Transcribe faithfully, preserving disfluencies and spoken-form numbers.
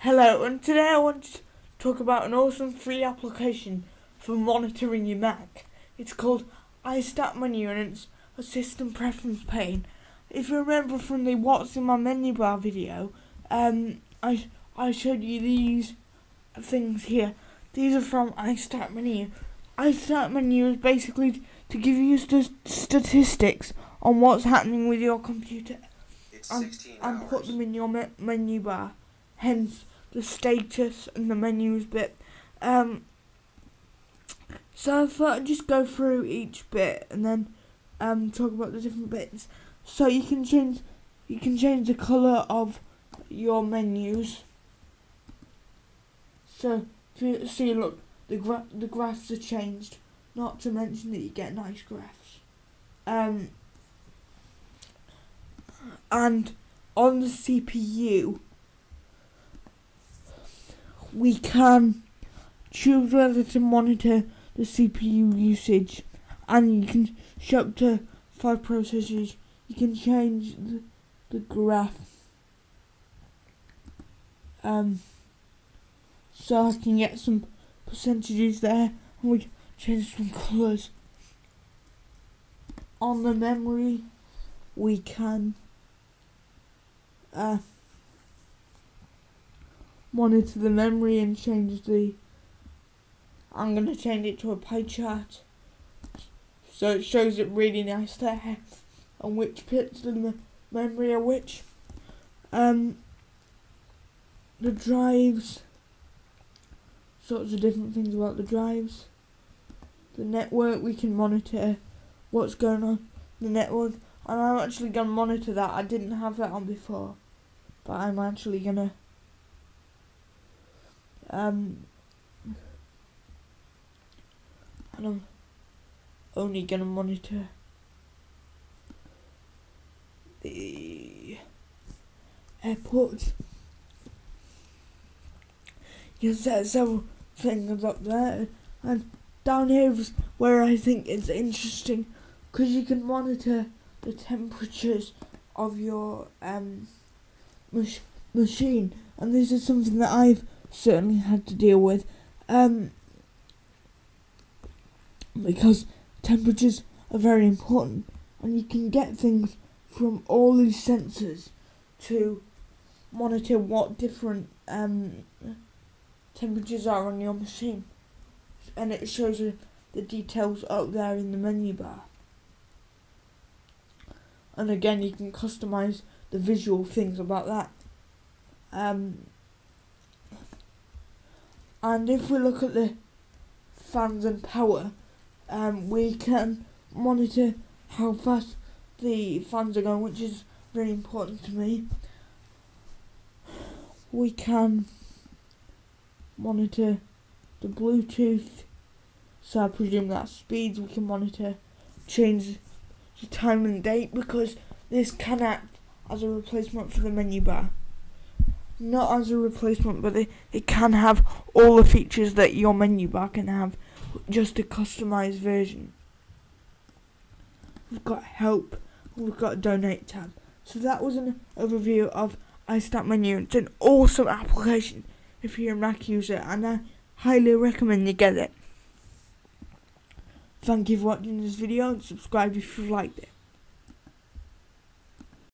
Hello, and today I want to talk about an awesome free application for monitoring your Mac. It's called iStat Menu, and it's a system preference pane. If you remember from the What's in My Menu Bar video, um, I I showed you these things here. These are from iStat Menu. iStat Menu is basically to give you st statistics on what's happening with your computer and, and put them in your me menu bar. Hence the status and the menus bit. Um, so I thought I'd just go through each bit and then um, talk about the different bits. So you can change, you can change the colour of your menus. So if you see, look, the gra the graphs are changed. Not to mention that you get nice graphs. Um, and on the C P U, we can choose whether to monitor the C P U usage, and you can show up to five processors. You can change the, the graph. Um, so I can get some percentages there, and we can change some colours. On the memory, we can uh, monitor the memory and change the. I'm going to change it to a pie chart, so it shows it really nice there, and which bits of the memory are which. Um, the drives, sorts of different things about the drives. The network, we can monitor what's going on in the network, and I'm actually going to monitor that. I didn't have that on before, but I'm actually going to. Um, and I'm only going to monitor the airport. You can set several things up there, and down here is where I think it's interesting, because you can monitor the temperatures of your um mach machine, and this is something that I've certainly had to deal with, um, because temperatures are very important, and you can get things from all these sensors to monitor what different um, temperatures are on your machine, and it shows you the details up there in the menu bar. And again, you can customise the visual things about that. Um, And if we look at the fans and power, um, we can monitor how fast the fans are going, which is really important to me. We can monitor the Bluetooth, so I presume that's speeds. We can monitor, change the time and date, because this can act as a replacement for the menu bar. Not as a replacement, but it, it can have all the features that your menu bar can have, just a customised version. We've got help, and we've got a donate tab. So that was an overview of iStat Menu. It's an awesome application if you're a Mac user, and I highly recommend you get it. Thank you for watching this video, and subscribe if you've liked it.